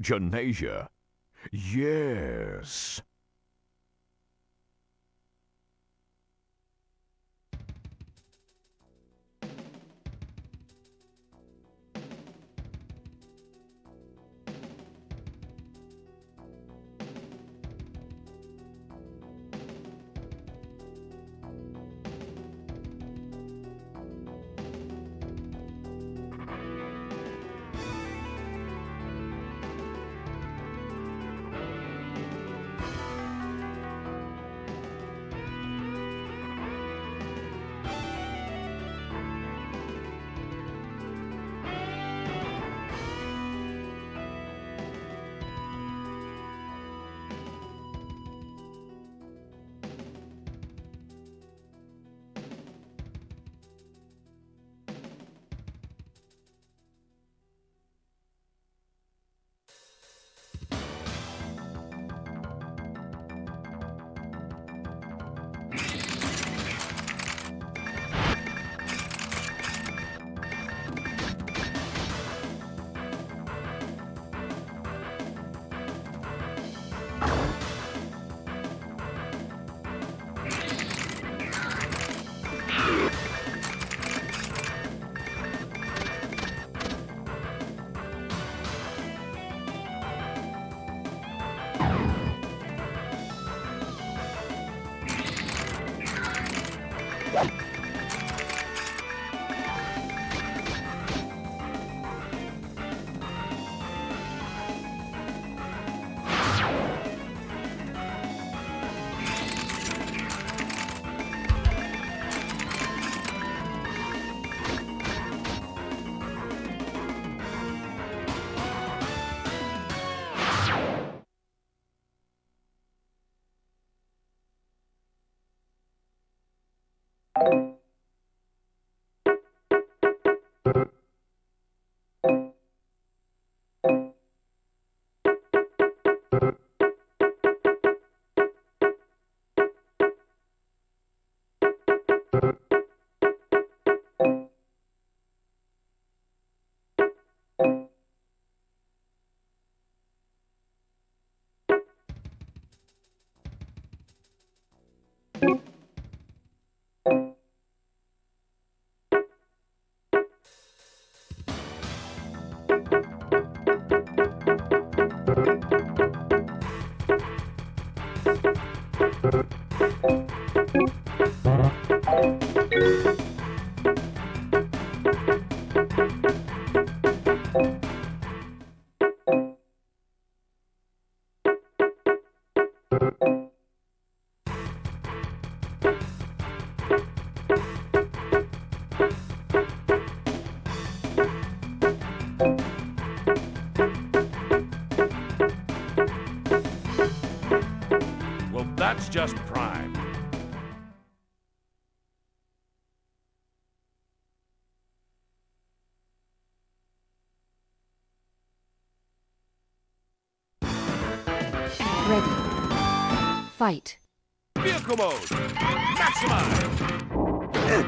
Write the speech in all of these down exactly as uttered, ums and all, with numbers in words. Janasia. Yes. Just prime. Ready. Fight. Vehicle mode. Maximize. Ready.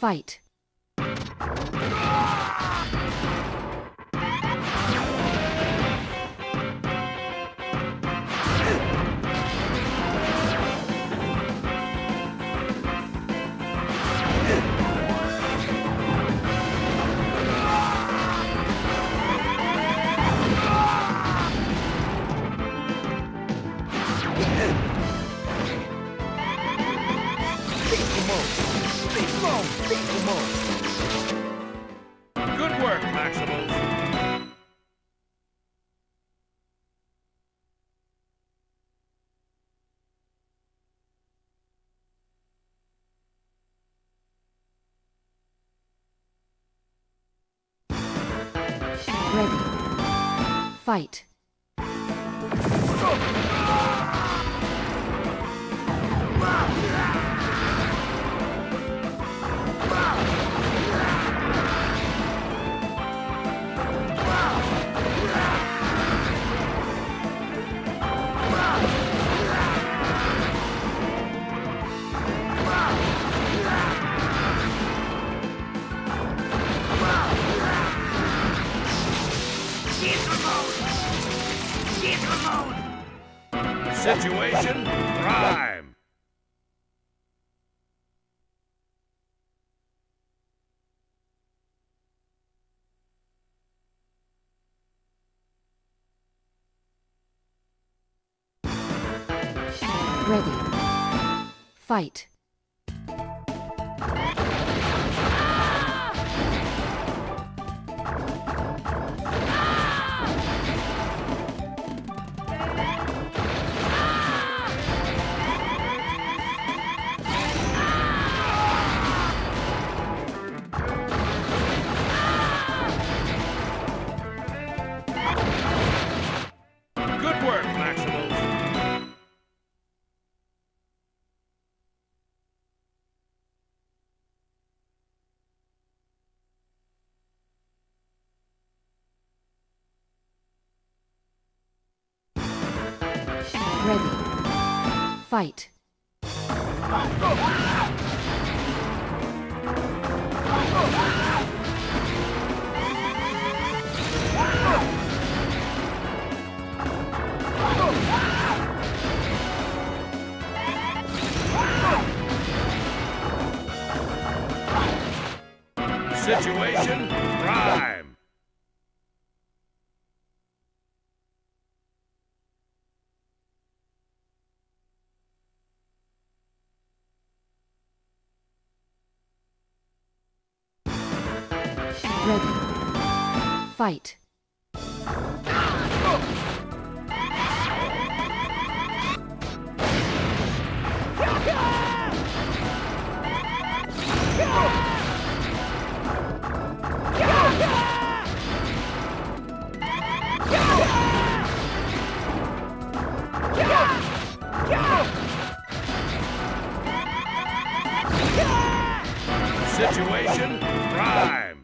Fight. Good work, Maximus. Ready. Fight. Situation, prime! Ready. Fight. Ready. Fight. Situation, prime. Ready. Fight. Situation, prime.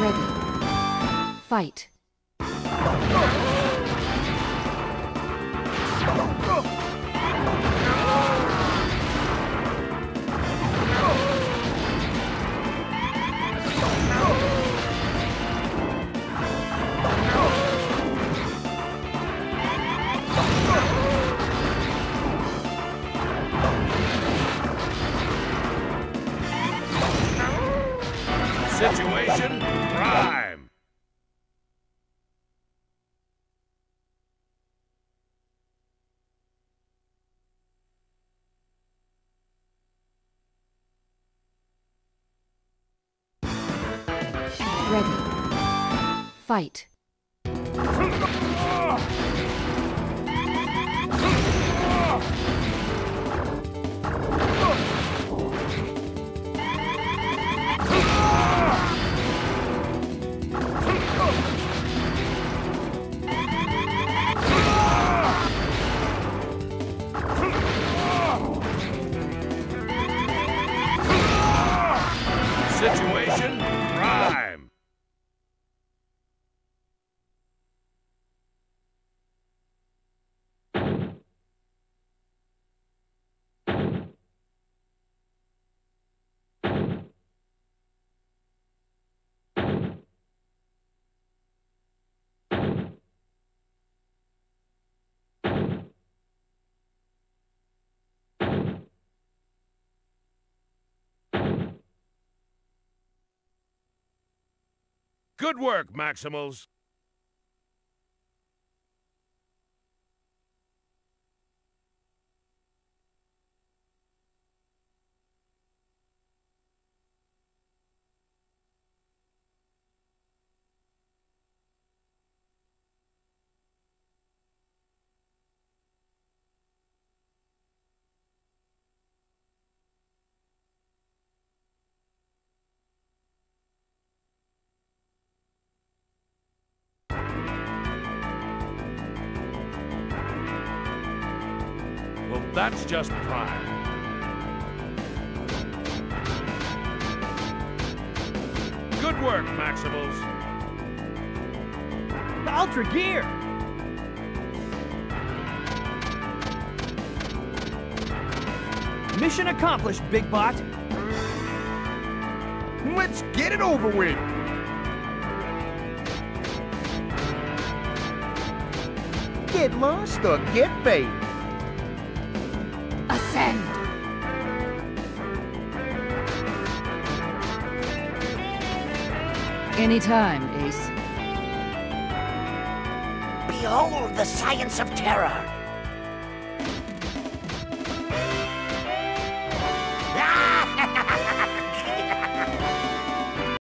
Ready. Fight. Situation, prime! Ready. Fight. Situation, prime! Good work, Maximals! That's just pride. Good work, Maximals. The Ultra Gear! Mission accomplished, Big Bot. Let's get it over with! Get lost or get bait. Ascend! Anytime, Ace. Behold the science of terror!